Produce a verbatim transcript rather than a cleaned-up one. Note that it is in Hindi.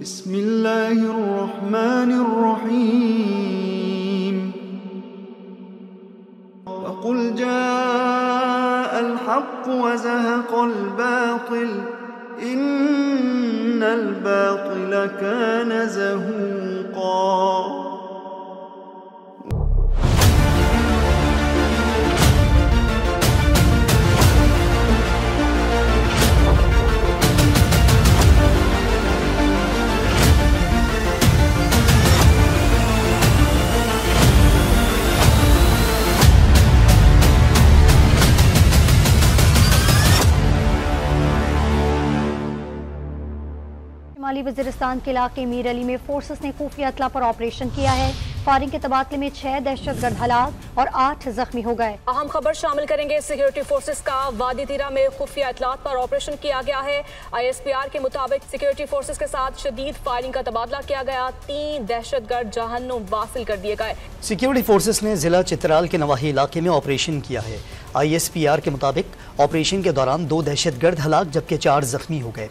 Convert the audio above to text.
بسم الله الرحمن الرحيم وقل جاء الحق وزهق الباطل إن الباطل كان زهوقا. माली वज़ीरिस्तान के इलाके मीर अली में फोर्सेस ने खुफिया अतला पर ऑपरेशन किया है। फायरिंग के तबादले में छह दहशत गर्द हलाक और आठ जख्मी हो गए। अहम खबर शामिल करेंगे। सिक्योरिटी फोर्सेस का वादी तीरा में खुफिया अतलात पर ऑपरेशन किया गया है। आई एस पी आर के मुताबिक सिक्योरिटी फोर्सेस के साथ शदीद फायरिंग का तबादला किया गया। तीन दहशत गर्द जहन्नुम वासिल कर दिए गए। सिक्योरिटी फोर्सेस ने जिला चित्राल के नवाही इलाके में ऑपरेशन किया है। आई एस पी आर के मुताबिक ऑपरेशन के दौरान दो दहशत गर्द हलाक जबकि चार जख्मी हो गए।